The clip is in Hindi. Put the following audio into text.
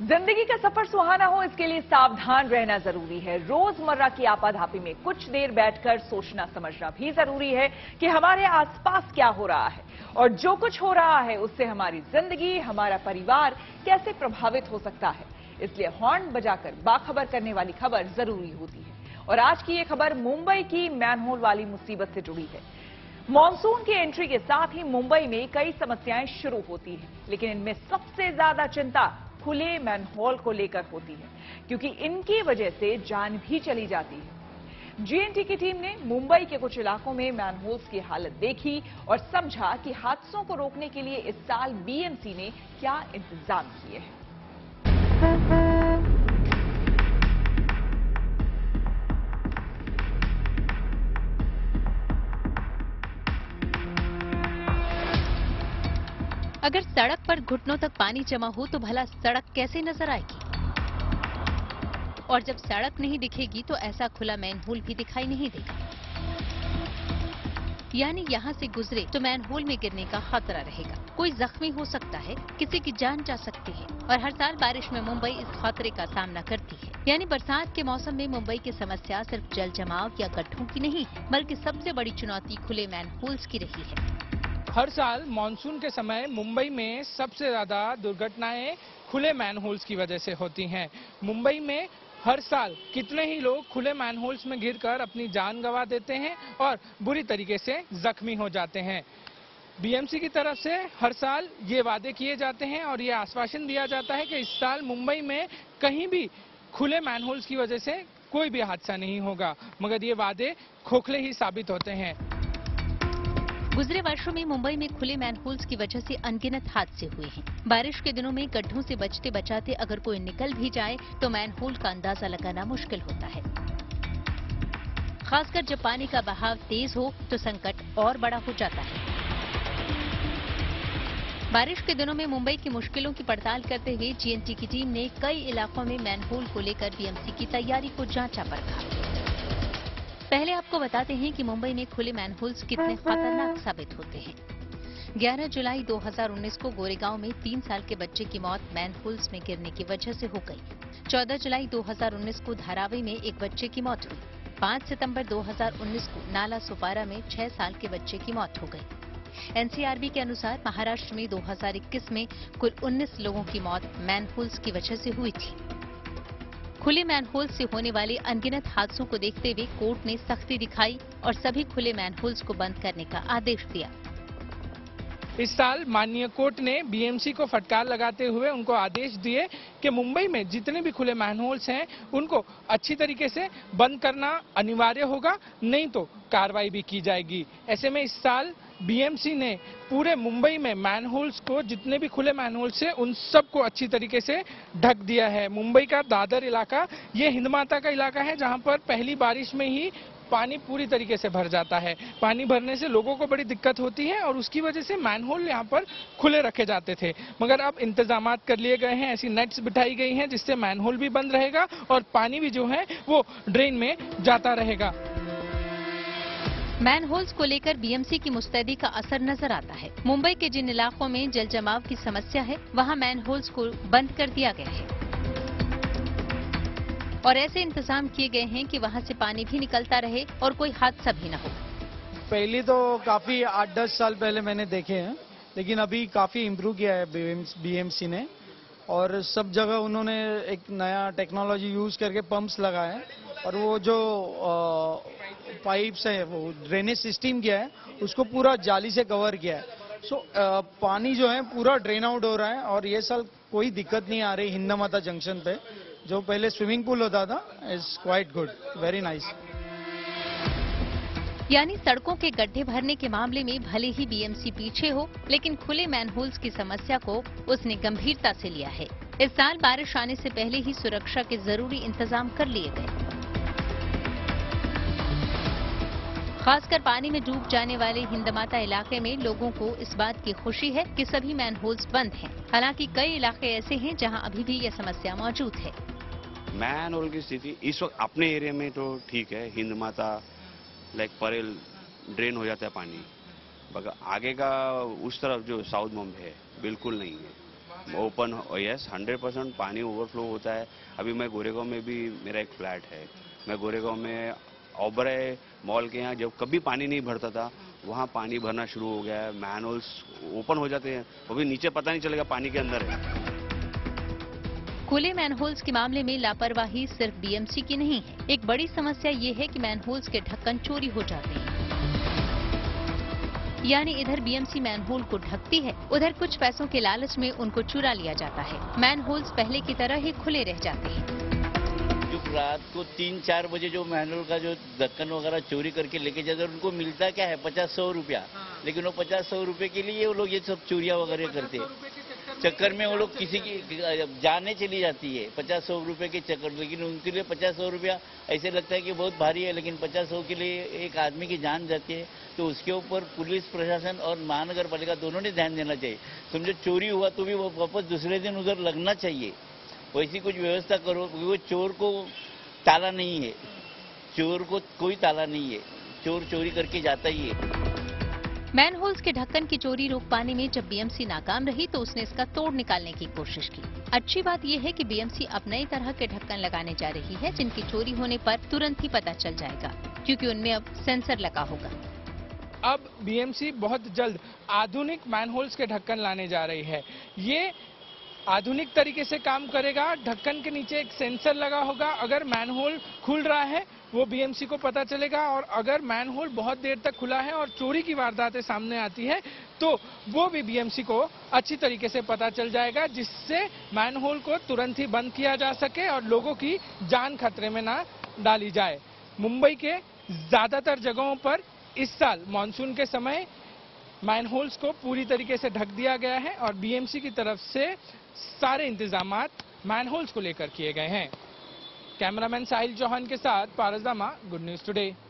जिंदगी का सफर सुहाना हो, इसके लिए सावधान रहना जरूरी है। रोजमर्रा की आपाधापी में कुछ देर बैठकर सोचना समझना भी जरूरी है कि हमारे आसपास क्या हो रहा है और जो कुछ हो रहा है उससे हमारी जिंदगी, हमारा परिवार कैसे प्रभावित हो सकता है। इसलिए हॉर्न बजाकर बाखबर करने वाली खबर जरूरी होती है। और आज की ये खबर मुंबई की मैनहोल वाली मुसीबत से जुड़ी है। मॉनसून की एंट्री के साथ ही मुंबई में कई समस्याएं शुरू होती हैं, लेकिन इनमें सबसे ज्यादा चिंता खुले मैनहोल को लेकर होती है, क्योंकि इनकी वजह से जान भी चली जाती है। जीएनटी की टीम ने मुंबई के कुछ इलाकों में मैनहोल्स की हालत देखी और समझा कि हादसों को रोकने के लिए इस साल बीएमसी ने क्या इंतजाम किए हैं। अगर सड़क पर घुटनों तक पानी जमा हो तो भला सड़क कैसे नजर आएगी, और जब सड़क नहीं दिखेगी तो ऐसा खुला मैनहोल भी दिखाई नहीं देगा। यानी यहाँ से गुजरे तो मैनहोल में गिरने का खतरा रहेगा, कोई जख्मी हो सकता है, किसी की जान जा सकती है। और हर साल बारिश में मुंबई इस खतरे का सामना करती है। यानी बरसात के मौसम में मुंबई की समस्या सिर्फ जल जमाव या गड्ढों की नहीं, बल्कि सबसे बड़ी चुनौती खुले मैनहोल्स की रही है। हर साल मॉनसून के समय मुंबई में सबसे ज्यादा दुर्घटनाएं खुले मैनहोल्स की वजह से होती हैं। मुंबई में हर साल कितने ही लोग खुले मैनहोल्स में गिरकर अपनी जान गंवा देते हैं और बुरी तरीके से जख्मी हो जाते हैं। बीएमसी की तरफ से हर साल ये वादे किए जाते हैं और ये आश्वासन दिया जाता है कि इस साल मुंबई में कहीं भी खुले मैनहोल्स की वजह से कोई भी हादसा नहीं होगा, मगर ये वादे खोखले ही साबित होते हैं। गुजरे वर्षों में मुंबई में खुले मैनहोल्स की वजह से अनगिनत हादसे हुए हैं। बारिश के दिनों में गड्ढों से बचते बचाते अगर कोई निकल भी जाए तो मैनहोल का अंदाजा लगाना मुश्किल होता है। खासकर जब पानी का बहाव तेज हो तो संकट और बड़ा हो जाता है। बारिश के दिनों में मुंबई की मुश्किलों की पड़ताल करते हुए जीएनटी की टीम ने कई इलाकों में मैनहोल को लेकर बीएमसी की तैयारी को जांचा परखा। पहले आपको बताते हैं कि मुंबई में खुले मैनहोल्स कितने खतरनाक साबित होते हैं। 11 जुलाई 2019 को गोरेगांव में 3 साल के बच्चे की मौत मैनहोल्स में गिरने की वजह से हो गई। 14 जुलाई 2019 को धारावी में एक बच्चे की मौत हुई। 5 सितंबर 2019 को नाला सोपारा में 6 साल के बच्चे की मौत हो गई। एनसीआरबी के अनुसार महाराष्ट्र में 2021 में कुल 19 लोगों की मौत मैनहोल्स की वजह से हुई थी। खुले मैनहोल से होने वाले अनगिनत हादसों को देखते हुए कोर्ट ने सख्ती दिखाई और सभी खुले मैनहोल्स को बंद करने का आदेश दिया। इस साल माननीय कोर्ट ने बीएमसी को फटकार लगाते हुए उनको आदेश दिए कि मुंबई में जितने भी खुले मैनहोल्स हैं उनको अच्छी तरीके से बंद करना अनिवार्य होगा, नहीं तो कार्रवाई भी की जाएगी। ऐसे में इस साल बीएमसी ने पूरे मुंबई में मैनहोल्स को, जितने भी खुले मैनहोल्स हैं उन सबको अच्छी तरीके से ढक दिया है। मुंबई का दादर इलाका, ये हिंदमाता का इलाका है, जहां पर पहली बारिश में ही पानी पूरी तरीके से भर जाता है। पानी भरने से लोगों को बड़ी दिक्कत होती है और उसकी वजह से मैनहोल यहाँ पर खुले रखे जाते थे, मगर अब इंतजाम कर लिए गए हैं। ऐसी नेट्स बिठाई गई हैं जिससे मैनहोल भी बंद रहेगा और पानी भी जो है वो ड्रेन में जाता रहेगा। मैनहोल्स को लेकर बीएमसी की मुस्तैदी का असर नजर आता है। मुंबई के जिन इलाकों में जल जमाव की समस्या है वहाँ मैनहोल्स को बंद कर दिया गया है और ऐसे इंतजाम किए गए हैं कि वहाँ से पानी भी निकलता रहे और कोई हादसा भी न हो। पहले तो काफी 8-10 साल पहले मैंने देखे हैं, लेकिन अभी काफी इम्प्रूव किया है बीएमसी ने और सब जगह उन्होंने एक नया टेक्नोलॉजी यूज करके पंप्स लगाए हैं और वो जो पाइप्स है वो ड्रेनेज सिस्टम किया है उसको पूरा जाली से कवर किया है। सो पानी जो है पूरा ड्रेन आउट हो रहा है और ये साल कोई दिक्कत नहीं आ रही। हिंदमाता जंक्शन पे जो पहले स्विमिंग पूल होता था, it's quite good, very nice. यानी सड़कों के गड्ढे भरने के मामले में भले ही बीएमसी पीछे हो, लेकिन खुले मैनहोल्स की समस्या को उसने गंभीरता से लिया है। इस साल बारिश आने से पहले ही सुरक्षा के जरूरी इंतजाम कर लिए गए। खासकर पानी में डूब जाने वाले हिंदमाता इलाके में लोगों को इस बात की खुशी है कि सभी मैनहोल्स बंद हैं। हालांकि कई इलाके ऐसे हैं जहां अभी भी यह समस्या मौजूद है। मैनहोल की स्थिति इस वक्त अपने एरिया में तो ठीक है, हिंदमाता लाइक परेल ड्रेन हो जाता है पानी, मगर आगे का उस तरफ जो साउथ बॉम्बे है बिल्कुल नहीं है। ओपन यस 100% पानी ओवरफ्लो होता है। अभी मैं गोरेगांव में भी मेरा एक फ्लैट है, मैं गोरेगांव में ओबराय मॉल के यहाँ जब कभी पानी नहीं भरता था वहाँ पानी भरना शुरू हो गया है। मैनहोल्स ओपन हो जाते हैं, वो भी नीचे पता नहीं चलेगा पानी के अंदर है। खुले मैनहोल्स के मामले में लापरवाही सिर्फ बीएमसी की नहीं है, एक बड़ी समस्या ये है कि मैनहोल्स के ढक्कन चोरी हो जाते हैं। यानी इधर बीएमसी मैनहोल को ढकती है, उधर कुछ पैसों के लालच में उनको चुरा लिया जाता है। मैनहोल्स पहले की तरह ही खुले रह जाते हैं। जो रात को 3-4 बजे जो मैनहोल का जो ढक्कन वगैरह चोरी करके लेके जाते हैं, उनको मिलता क्या है 50-100 रुपया, लेकिन वो 50-100 रुपये के लिए वो लोग ये सब चोरिया वगैरह करते हैं। चक्कर में वो लोग किसी की जाने चली जाती है 50-100 रुपए के चक्कर, लेकिन उनके लिए 50-100 रुपया ऐसे लगता है कि बहुत भारी है, लेकिन 50-100 के लिए एक आदमी की जान जाती है। तो उसके ऊपर पुलिस प्रशासन और महानगर पालिका दोनों ने ध्यान देना चाहिए। समझो चोरी हुआ तो भी वो वापस दूसरे दिन उधर लगना चाहिए, वैसी कुछ व्यवस्था करो, क्योंकि वो चोर को ताला नहीं है, चोर को कोई ताला नहीं है, चोर चोरी करके जाता ही है। मैनहोल्स के ढक्कन की चोरी रोक पाने में जब बीएमसी नाकाम रही तो उसने इसका तोड़ निकालने की कोशिश की। अच्छी बात यह है कि बीएमसी अब नई तरह के ढक्कन लगाने जा रही है जिनकी चोरी होने पर तुरंत ही पता चल जाएगा, क्योंकि उनमें अब सेंसर लगा होगा। अब बीएमसी बहुत जल्द आधुनिक मैनहोल्स के ढक्कन लाने जा रही है। ये आधुनिक तरीके से काम करेगा, ढक्कन के नीचे एक सेंसर लगा होगा, अगर मैनहोल खुल रहा है वो बीएमसी को पता चलेगा, और अगर मैनहोल बहुत देर तक खुला है और चोरी की वारदातें सामने आती है तो वो भी बीएमसी को अच्छी तरीके से पता चल जाएगा, जिससे मैनहोल को तुरंत ही बंद किया जा सके और लोगों की जान खतरे में ना डाली जाए। मुंबई के ज्यादातर जगहों पर इस साल मानसून के समय मैनहोल्स को पूरी तरीके से ढक दिया गया है और बीएमसी की तरफ से सारे इंतजामात मैनहोल्स को लेकर किए गए हैं। कैमरामैन साहिल चौहान के साथ पारजामा, गुड न्यूज टुडे।